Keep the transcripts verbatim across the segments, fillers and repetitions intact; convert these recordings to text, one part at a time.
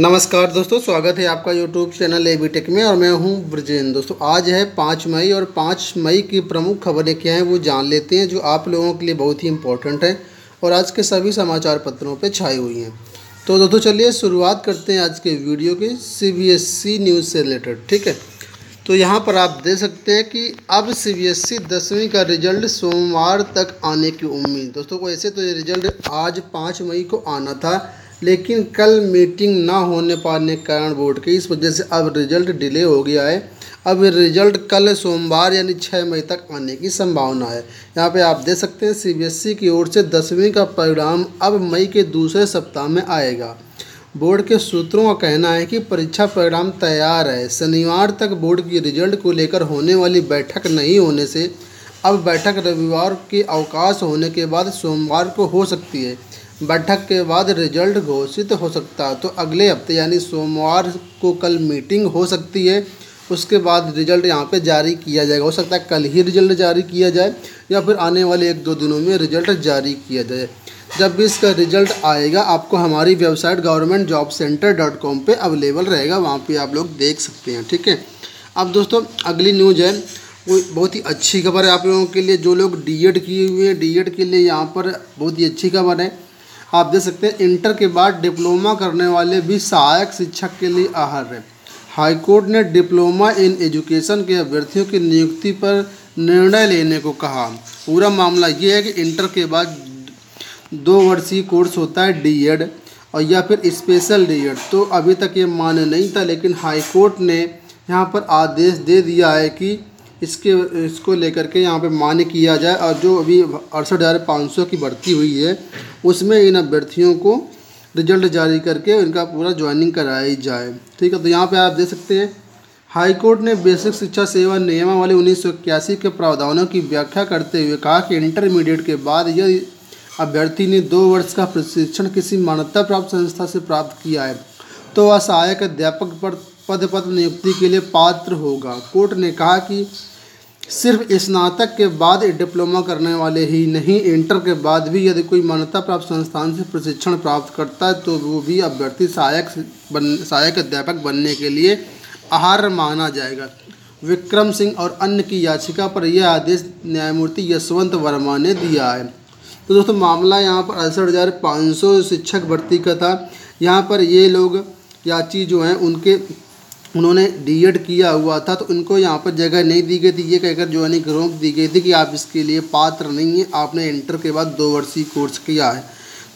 नमस्कार दोस्तों, स्वागत है आपका यूट्यूब चैनल एबी टेक में और मैं हूं ब्रजेंद्र। दोस्तों आज है पाँच मई और पाँच मई की प्रमुख खबरें क्या हैं वो जान लेते हैं, जो आप लोगों के लिए बहुत ही इम्पोर्टेंट है और आज के सभी समाचार पत्रों पे छाई हुई हैं। तो दोस्तों चलिए शुरुआत करते हैं आज के वीडियो की C B S E news से रिलेटेड। ठीक है, तो यहाँ पर आप देख सकते हैं कि अब सी बी एस ई दसवीं का रिजल्ट सोमवार तक आने की उम्मीद। दोस्तों वैसे तो ये रिजल्ट आज पाँच मई को आना था, लेकिन कल मीटिंग ना होने पाने के कारण बोर्ड की इस वजह से अब रिजल्ट डिले हो गया है। अब रिजल्ट कल सोमवार यानी छह मई तक आने की संभावना है। यहाँ पे आप देख सकते हैं सी बी एस ई की ओर से दसवीं का परिणाम अब मई के दूसरे सप्ताह में आएगा। बोर्ड के सूत्रों का कहना है कि परीक्षा परिणाम तैयार है। शनिवार तक बोर्ड की रिजल्ट को लेकर होने वाली बैठक नहीं होने से अब बैठक रविवार के अवकाश होने के बाद सोमवार को हो सकती है। बैठक के बाद रिजल्ट घोषित हो सकता है, तो अगले हफ्ते यानी सोमवार को कल मीटिंग हो सकती है, उसके बाद रिजल्ट यहाँ पे जारी किया जाएगा। हो सकता है कल ही रिजल्ट जारी किया जाए या फिर आने वाले एक दो दिनों में रिजल्ट जारी किया जाए। जब भी इसका रिजल्ट आएगा आपको हमारी website government job center dot com पर अवेलेबल रहेगा, वहाँ पर आप लोग देख सकते हैं। ठीक है, अब दोस्तों अगली न्यूज़ है वो बहुत ही अच्छी खबर है आप लोगों के लिए, जो लोग डी एड किए हुए हैं डी एड के लिए यहाँ पर बहुत ही अच्छी खबर है। आप देख सकते हैं इंटर के बाद डिप्लोमा करने वाले भी सहायक शिक्षक के लिए आहार है। हाईकोर्ट ने डिप्लोमा इन एजुकेशन के अभ्यर्थियों की नियुक्ति पर निर्णय लेने को कहा। पूरा मामला ये है कि इंटर के बाद दो वर्षीय कोर्स होता है डीएड और या फिर स्पेशल डीएड, तो अभी तक ये मान्य नहीं था, लेकिन हाईकोर्ट ने यहाँ पर आदेश दे दिया है कि इसके इसको लेकर के यहाँ पे मान्य किया जाए। और जो अभी अड़सठ हज़ार पाँच सौ की भर्ती हुई है उसमें इन अभ्यर्थियों को रिजल्ट जारी करके इनका पूरा ज्वाइनिंग कराई जाए। ठीक है, तो यहाँ पे आप देख सकते हैं हाईकोर्ट ने बेसिक शिक्षा सेवा नियमावली उन्नीस सौ इक्यासी के प्रावधानों की व्याख्या करते हुए कहा कि इंटरमीडिएट के बाद यदि अभ्यर्थी ने दो वर्ष का प्रशिक्षण किसी मान्यता प्राप्त संस्था से प्राप्त किया है तो वह सहायक अध्यापक पर पद पर नियुक्ति के लिए पात्र होगा। कोर्ट ने कहा कि सिर्फ स्नातक के बाद डिप्लोमा करने वाले ही नहीं, इंटर के बाद भी यदि कोई मान्यता प्राप्त संस्थान से प्रशिक्षण प्राप्त करता है तो वो भी अभ्यर्थी सहायक बन सहायक अध्यापक बनने के लिए आहार माना जाएगा। विक्रम सिंह और अन्य की याचिका पर यह आदेश न्यायमूर्ति यशवंत वर्मा ने दिया है। तो दोस्तों मामला यहाँ पर अड़सठ हज़ार पाँच सौ शिक्षक भर्ती का था। यहाँ पर ये लोग याची जो हैं उनके उन्होंने डीएड किया हुआ था, तो उनको यहाँ पर जगह नहीं दी गई थी। ये कहकर ज्वाइनिंग रोक दी गई थी कि आप इसके लिए पात्र नहीं हैं, आपने इंटर के बाद दो वर्षीय कोर्स किया है।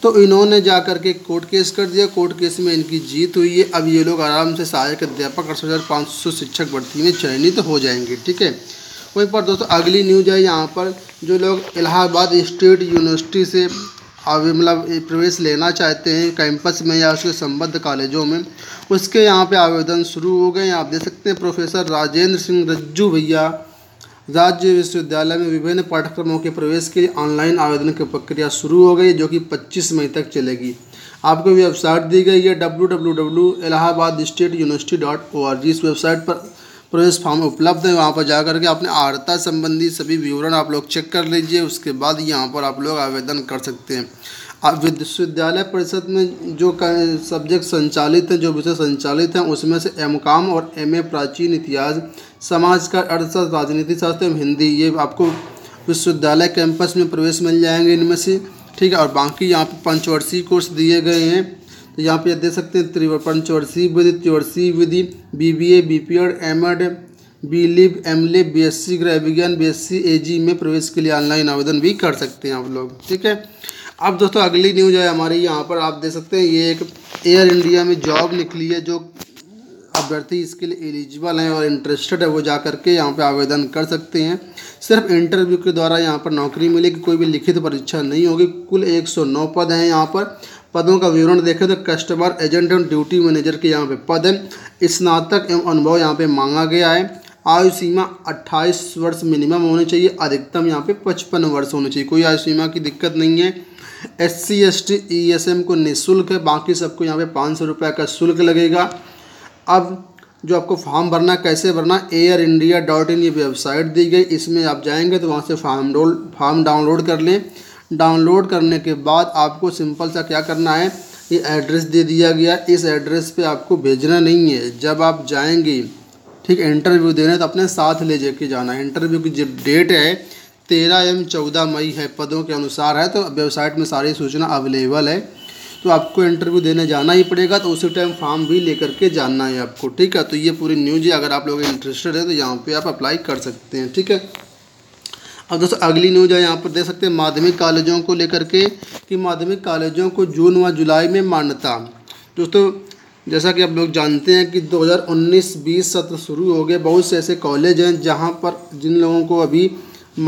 तो इन्होंने जा कर के कोर्ट केस कर दिया, कोर्ट केस में इनकी जीत हुई है। अब ये लोग आराम से सहायक अध्यापक अड़सठ हज़ार पाँच सौ शिक्षक भर्ती में चयनित तो हो जाएंगे। ठीक है, वहीं पर दोस्तों अगली न्यूज है यहाँ पर, जो लोग इलाहाबाद स्टेट यूनिवर्सिटी से अब मतलब प्रवेश लेना चाहते हैं कैंपस में या उसके संबद्ध कॉलेजों में, उसके यहाँ पे आवेदन शुरू हो गए। आप देख सकते हैं प्रोफेसर राजेंद्र सिंह रज्जू भैया राज्य विश्वविद्यालय में विभिन्न पाठ्यक्रमों के प्रवेश के लिए ऑनलाइन आवेदन की प्रक्रिया शुरू हो गई, जो कि पच्चीस मई तक चलेगी। आपको वेबसाइट दी गई है W W W Allahabad state university dot O R G. इस वेबसाइट पर प्रवेश फॉर्म उपलब्ध है, वहाँ पर जा करके अपने आर्ता संबंधी सभी विवरण आप लोग चेक कर लीजिए, उसके बाद यहाँ पर आप लोग आवेदन कर सकते हैं। आप विश्वविद्यालय परिषद में जो सब्जेक्ट संचालित हैं, जो विषय संचालित हैं, उसमें से एम कॉम और एम ए प्राचीन इतिहास, समाज का अर्थशास्त्र, राजनीति शास्त्र एवं हिंदी, ये आपको विश्वविद्यालय कैंपस में प्रवेश मिल जाएंगे इनमें से। ठीक है, और बाकी यहाँ पर पंचवर्षीय कोर्स दिए गए हैं, तो यहाँ पे देख सकते हैं त्रिव पंचवर्षीय विधि, त्रिवर्षीय विधि, BBA, BPEd, MEd, BLib, MLib, BSc गृह विज्ञान, बीएससी एजी में प्रवेश के लिए ऑनलाइन आवेदन भी कर सकते हैं आप लोग। ठीक है, अब दोस्तों अगली न्यूज है हमारी यहाँ पर, आप देख सकते हैं ये एक एयर इंडिया में जॉब निकली है। जो अभ्यर्थी इसके लिए एलिजिबल हैं और इंटरेस्टेड है वो जा करके यहाँ पर आवेदन कर सकते हैं। सिर्फ इंटरव्यू के द्वारा यहाँ पर नौकरी मिलेगी, कोई भी लिखित परीक्षा नहीं होगी। कुल एक सौ नौ पद हैं। यहाँ पर पदों का विवरण देखें तो कस्टमर एजेंट एवं ड्यूटी मैनेजर के यहाँ पे पद हैं। स्नातक एवं अनुभव यहाँ पे मांगा गया है। आयु सीमा अट्ठाईस वर्ष मिनिमम होनी चाहिए, अधिकतम यहाँ पे पचपन वर्ष होनी चाहिए। कोई आयु सीमा की दिक्कत नहीं है। S C S T E S M को निःशुल्क है, बाकी सबको यहाँ पे पाँच सौ रुपये का शुल्क लगेगा। अब जो आपको फॉर्म भरना कैसे भरना, एयर इंडिया डॉट इन ये वेबसाइट दी गई, इसमें आप जाएंगे तो वहाँ से फॉर्म रोल फॉर्म डाउनलोड कर लें। डाउनलोड करने के बाद आपको सिंपल सा क्या करना है, ये एड्रेस दे दिया गया, इस एड्रेस पे आपको भेजना नहीं है। जब आप जाएंगे ठीक इंटरव्यू देने तो अपने साथ ले जाके जाना। इंटरव्यू की जब डेट है तेरह एवं चौदह मई है, पदों के अनुसार है, तो वेबसाइट में सारी सूचना अवेलेबल है। तो आपको इंटरव्यू देने जाना ही पड़ेगा, तो उसी टाइम फॉर्म भी लेकर के जाना है आपको। ठीक है, तो ये पूरी न्यूज है। अगर आप लोग इंटरेस्टेड हैं तो यहाँ पे आप अप्लाई कर सकते हैं। ठीक है, अब दोस्तों अगली न्यूज है, यहाँ पर देख सकते हैं माध्यमिक कॉलेजों को लेकर के कि माध्यमिक कॉलेजों को जून व जुलाई में मान्यता। दोस्तों जैसा कि आप लोग जानते हैं कि दो हज़ार उन्नीस बीस सत्र शुरू हो गए, बहुत से ऐसे कॉलेज हैं जहाँ पर जिन लोगों को अभी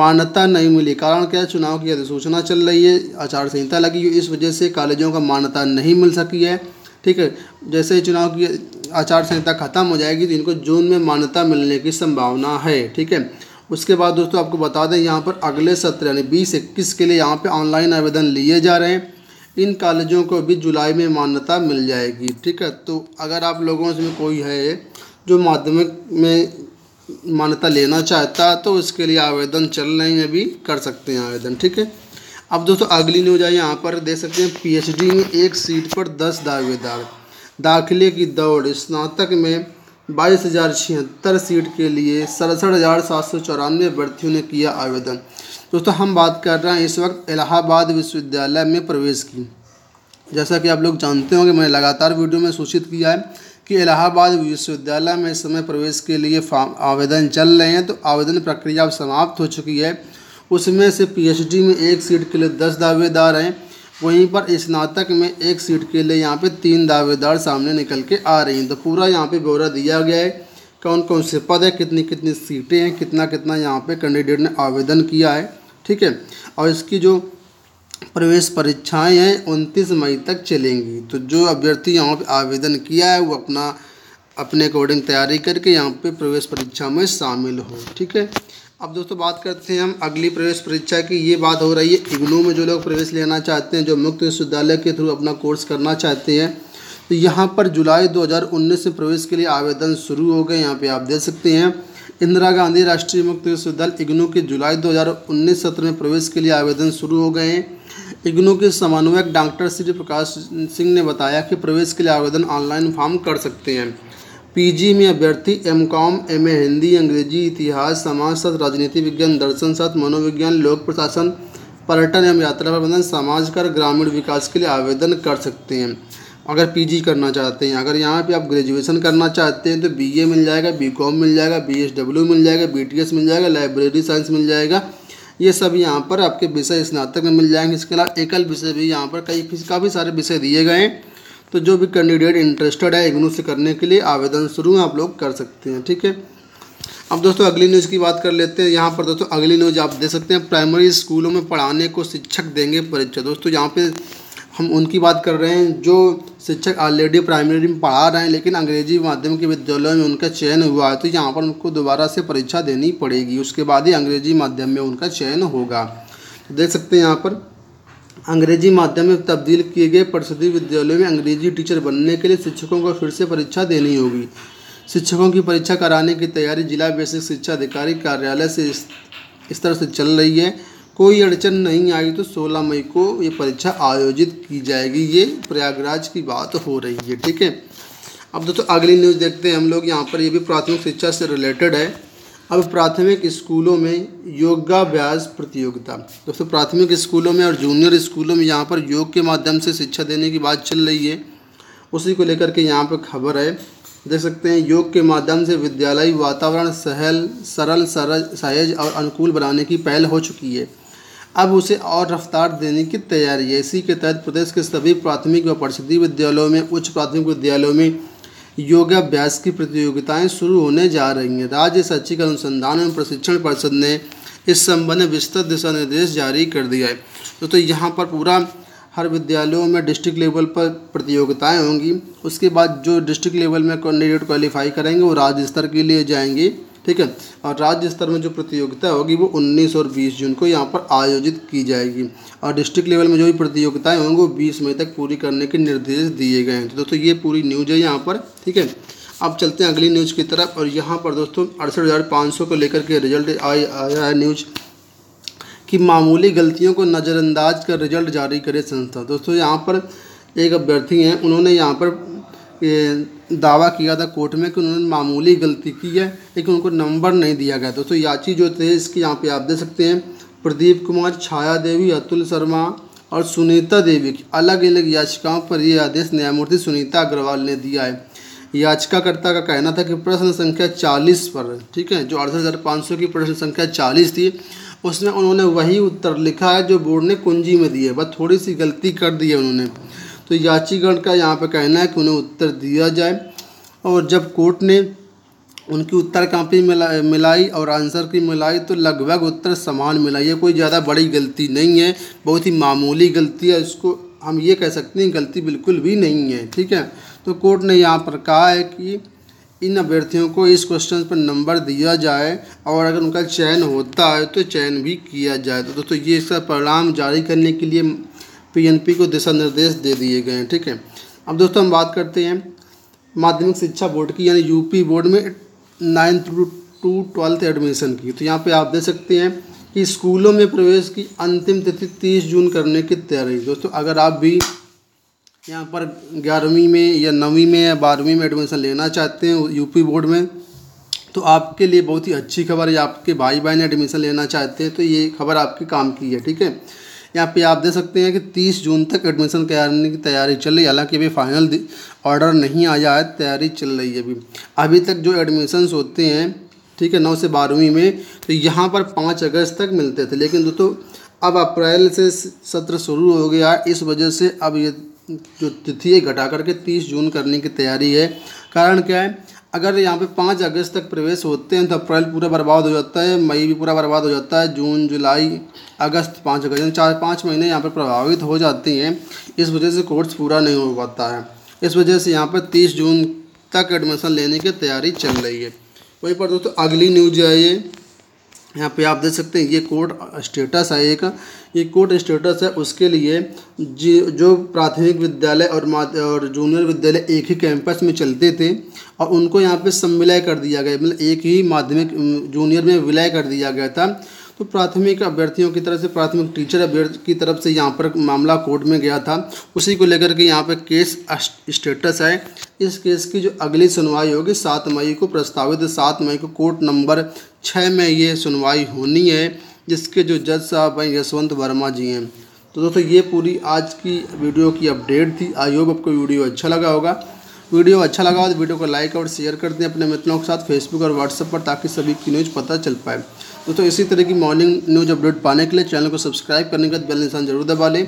मान्यता नहीं मिली। कारण क्या है, चुनाव की अधिसूचना चल रही है, आचार संहिता लगी हुई, इस वजह से कॉलेजों का मान्यता नहीं मिल सकी है। ठीक है, जैसे ही चुनाव की आचार संहिता खत्म हो जाएगी तो इनको जून में मान्यता मिलने की संभावना है। ठीक है, उसके बाद दोस्तों आपको बता दें यहाँ पर अगले सत्र यानी बीस इक्कीस के लिए यहाँ पर ऑनलाइन आवेदन लिए जा रहे हैं। इन कॉलेजों को भी जुलाई में मान्यता मिल जाएगी। ठीक है, तो अगर आप लोगों में कोई है जो माध्यमिक में मान्यता लेना चाहता तो उसके लिए आवेदन चल रहे हैं, अभी कर सकते हैं आवेदन। ठीक है, अब दोस्तों अगली न्यूज आई यहाँ पर देख सकते हैं, पीएचडी में एक सीट पर दस दावेदार, दाखिले की दौड़। स्नातक में बाईस हज़ार छिहत्तर सीट के लिए सड़सठ हज़ार सात सौ चौरानवे अभ्यर्थियों ने किया आवेदन। दोस्तों हम बात कर रहे हैं इस वक्त इलाहाबाद विश्वविद्यालय में प्रवेश की। जैसा कि आप लोग जानते होंगे मैंने लगातार वीडियो में सूचित किया है कि इलाहाबाद विश्वविद्यालय में इस समय प्रवेश के लिए फॉर्म आवेदन चल रहे हैं, तो आवेदन प्रक्रिया अब समाप्त हो चुकी है। उसमें से पीएचडी में एक सीट के लिए दस दावेदार हैं, वहीं पर स्नातक में एक सीट के लिए यहाँ पे तीन दावेदार सामने निकल के आ रही हैं। तो पूरा यहाँ पे ब्यौरा दिया गया है, कौन कौन से पद है, कितनी कितनी सीटें हैं, कितना कितना यहाँ पर कैंडिडेट ने आवेदन किया है। ठीक है, और इसकी जो प्रवेश परीक्षाएं हैं उनतीस मई तक चलेंगी। तो जो अभ्यर्थी यहाँ पे आवेदन किया है वो अपना अपने अकॉर्डिंग तैयारी करके यहाँ पे प्रवेश परीक्षा में शामिल हो। ठीक है, अब दोस्तों बात करते हैं हम अगली प्रवेश परीक्षा की। ये बात हो रही है इग्नू में जो लोग प्रवेश लेना चाहते हैं, जो मुक्त विश्वविद्यालय के थ्रू अपना कोर्स करना चाहते हैं, तो यहाँ पर जुलाई दो हज़ार उन्नीस में प्रवेश के लिए आवेदन शुरू हो गए। यहाँ पर आप देख सकते हैं इंदिरा गांधी राष्ट्रीय मुक्त विश्वविद्यालय इग्नू के जुलाई दो हज़ार उन्नीस सत्र में प्रवेश के लिए आवेदन शुरू हो गए हैं। इग्नू के समन्वयक डॉक्टर श्री प्रकाश सिंह ने बताया कि प्रवेश के लिए आवेदन ऑनलाइन फॉर्म कर सकते हैं। पीजी में अभ्यर्थी एमकॉम, एमए हिंदी, अंग्रेजी, इतिहास, समाजशास्त्र, राजनीति विज्ञान, दर्शन शास्त्र, मनोविज्ञान, लोक प्रशासन, पर्यटन एवं यात्रा प्रबंधन, समाजकर, ग्रामीण विकास के लिए आवेदन कर सकते हैं अगर पीजी करना चाहते हैं। अगर यहाँ पे आप ग्रेजुएशन करना चाहते हैं तो बीए मिल जाएगा, बीकॉम मिल जाएगा, बीएसडब्ल्यू मिल जाएगा, बीटीएस मिल जाएगा, लाइब्रेरी साइंस मिल जाएगा, ये सब यहाँ पर आपके विषय स्नातक में मिल जाएंगे। इसके अलावा एकल विषय भी यहाँ पर कई काफ़ी सारे विषय दिए गए हैं। तो जो भी कैंडिडेट इंटरेस्टेड है इग्नू से करने के लिए आवेदन शुरू आप लोग कर सकते हैं। ठीक है, अब दोस्तों अगली न्यूज़ की बात कर लेते हैं। यहाँ पर दोस्तों अगली न्यूज़ आप दे सकते हैं, प्राइमरी स्कूलों में पढ़ाने को शिक्षक देंगे परीक्षा। दोस्तों यहाँ पर हम उनकी बात कर रहे हैं जो शिक्षक ऑलरेडी प्राइमरी में पढ़ा रहे हैं लेकिन अंग्रेजी माध्यम के विद्यालयों में उनका चयन हुआ है, तो यहाँ पर उनको दोबारा से परीक्षा देनी पड़ेगी, उसके बाद ही अंग्रेजी माध्यम में उनका चयन होगा। तो देख सकते हैं यहाँ पर अंग्रेजी माध्यम में तब्दील किए गए परिषदीय विद्यालयों में अंग्रेजी टीचर बनने के लिए शिक्षकों को फिर से परीक्षा देनी होगी। शिक्षकों की परीक्षा कराने की तैयारी जिला बेसिक शिक्षा अधिकारी कार्यालय से इस तरह से चल रही है। कोई अड़चन नहीं आई तो सोलह मई को ये परीक्षा आयोजित की जाएगी। ये प्रयागराज की बात हो रही है। ठीक है, अब दोस्तों अगली न्यूज़ देखते हैं हम लोग। यहाँ पर ये भी प्राथमिक शिक्षा से रिलेटेड है। अब प्राथमिक स्कूलों में योगाभ्यास प्रतियोगिता। दोस्तों प्राथमिक स्कूलों में और जूनियर स्कूलों में यहाँ पर योग के माध्यम से शिक्षा देने की बात चल रही है, उसी को लेकर के यहाँ पर खबर है। देख सकते हैं योग के माध्यम से विद्यालयी वातावरण सहल सरल सहज और अनुकूल बनाने की पहल हो चुकी है, अब उसे और रफ्तार देने की तैयारी है। इसी के तहत प्रदेश के सभी प्राथमिक व परिषदीय विद्यालयों में उच्च प्राथमिक विद्यालयों में योगाभ्यास की प्रतियोगिताएं शुरू होने जा रही हैं। राज्य शैक्षिक अनुसंधान एवं प्रशिक्षण परिषद ने इस संबंध में विस्तृत दिशा निर्देश जारी कर दिया है। तो, तो यहाँ पर पूरा हर विद्यालयों में डिस्ट्रिक्ट लेवल पर प्रतियोगिताएँ होंगी, उसके बाद जो डिस्ट्रिक्ट लेवल में कैंडिडेट क्वालिफाई करेंगे वो राज्य स्तर के लिए जाएंगे। ठीक है, और राज्य स्तर में जो प्रतियोगिता होगी वो उन्नीस और बीस जून को यहाँ पर आयोजित की जाएगी, और डिस्ट्रिक्ट लेवल में जो भी प्रतियोगिताएं होंगी वो बीस मई तक पूरी करने के निर्देश दिए गए हैं। तो दोस्तों ये पूरी न्यूज़ है यहाँ पर। ठीक है, अब चलते हैं अगली न्यूज़ की तरफ। और यहाँ पर दोस्तों अड़सठ हज़ार पाँच सौ को लेकर के रिजल्ट आया है। न्यूज कि मामूली गलतियों को नज़रअंदाज कर रिजल्ट जारी करे संस्था। दोस्तों यहाँ पर एक अभ्यर्थी हैं, उन्होंने यहाँ पर दावा किया था कोर्ट में कि उन्होंने मामूली गलती की है लेकिन उनको नंबर नहीं दिया गया था। तो याची जो थे इसके यहाँ पे आप देख सकते हैं प्रदीप कुमार, छाया देवी, अतुल शर्मा और सुनीता देवी की अलग अलग याचिकाओं पर यह आदेश न्यायमूर्ति सुनीता अग्रवाल ने दिया है। याचिकाकर्ता का कहना था कि प्रश्न संख्या चालीस पर, ठीक है, जो अड़सठ हज़ार पाँच सौ की प्रश्न संख्या चालीस थी उसमें उन्होंने वही उत्तर लिखा है जो बोर्ड ने कुंजी में दिए, बस थोड़ी सी गलती कर दी है उन्होंने। तो याचिकाकर्ता का यहाँ पर कहना है कि उन्हें उत्तर दिया जाए, और जब कोर्ट ने उनकी उत्तर कापी मिला मिलाई और आंसर की मिलाई तो लगभग उत्तर समान मिला। ये कोई ज़्यादा बड़ी गलती नहीं है, बहुत ही मामूली गलती है, इसको हम ये कह सकते हैं गलती बिल्कुल भी नहीं है, ठीक है। तो कोर्ट ने यहाँ पर कहा है कि इन अभ्यर्थियों को इस क्वेश्चन पर नंबर दिया जाए और अगर उनका चयन होता है तो चयन भी किया जाए। तो दोस्तों ये इसका परिणाम जारी करने के लिए पीएनपी को दिशा निर्देश दे दिए गए हैं, ठीक है। अब दोस्तों हम बात करते हैं माध्यमिक शिक्षा बोर्ड की, यानी यूपी बोर्ड में नाइन्थ टू ट्वेल्थ एडमिशन की। तो यहाँ पे आप देख सकते हैं कि स्कूलों में प्रवेश की अंतिम तिथि तीस जून करने की तैयारी। दोस्तों अगर आप भी यहाँ पर ग्यारहवीं में या नवीं में या बारहवीं में एडमिशन लेना चाहते हैं यूपी बोर्ड में तो आपके लिए बहुत ही अच्छी खबर है। आपके भाई बहन एडमिशन लेना चाहते हैं तो ये खबर आपके काम की है, ठीक है। यहाँ पे आप देख सकते हैं कि तीस जून तक एडमिशन कराने की तैयारी चल रही है, हालांकि अभी फाइनल ऑर्डर नहीं आया है, तैयारी चल रही है। अभी अभी तक जो एडमिशन्स होते हैं, ठीक है, नौ से बारहवीं में, तो यहाँ पर पाँच अगस्त तक मिलते थे, लेकिन दोस्तों अब अप्रैल से सत्र शुरू हो गया, इस वजह से अब ये जो तिथि है घटा करके तीस जून करने की तैयारी है। कारण क्या है, अगर यहाँ पे पाँच अगस्त तक प्रवेश होते हैं तो अप्रैल पूरा बर्बाद हो जाता है, मई भी पूरा बर्बाद हो जाता है, जून जुलाई अगस्त पाँच अगस्त चार पाँच महीने यहाँ पर प्रभावित हो जाते हैं, इस वजह से कोर्स पूरा नहीं हो पाता है। इस वजह से यहाँ पर तीस जून तक एडमिशन लेने की तैयारी चल रही है। वहीं पर दोस्तों अगली न्यूज है ये, यहाँ पे आप देख सकते हैं ये कोर्ट स्टेटस है, एक ये कोर्ट स्टेटस है उसके लिए जो प्राथमिक विद्यालय और और जूनियर विद्यालय एक ही कैंपस में चलते थे और उनको यहाँ पे समविलय कर दिया गया, मतलब एक ही माध्यमिक जूनियर में विलय कर दिया गया था। तो प्राथमिक अभ्यर्थियों की तरफ से, प्राथमिक टीचर अभ्यर्थी की तरफ से यहाँ पर मामला कोर्ट में गया था, उसी को लेकर के यहाँ पर केस स्टेटस है। इस केस की जो अगली सुनवाई होगी सात मई को, प्रस्तावित सात मई को कोर्ट नंबर छः में ये सुनवाई होनी है, जिसके जो जज साहब हैं यशवंत वर्मा जी हैं। तो दोस्तों ये पूरी आज की वीडियो की अपडेट थी। आई होप आपको वीडियो अच्छा लगा होगा। वीडियो अच्छा लगा हो तो वीडियो को लाइक और शेयर कर दें अपने मित्रों के साथ फेसबुक और व्हाट्सएप पर, ताकि सभी की न्यूज़ पता चल पाए। दोस्तों इसी तरह की मॉर्निंग न्यूज़ अपडेट पाने के लिए चैनल को सब्सक्राइब करने के बाद बेल निशान जरूर दबा लें।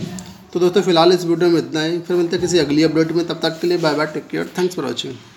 तो दोस्तों फिलहाल इस वीडियो में इतना ही, फिर मिलते हैं किसी अगली अपडेट में, तब तक के लिए bye bye, take care, thanks for watching.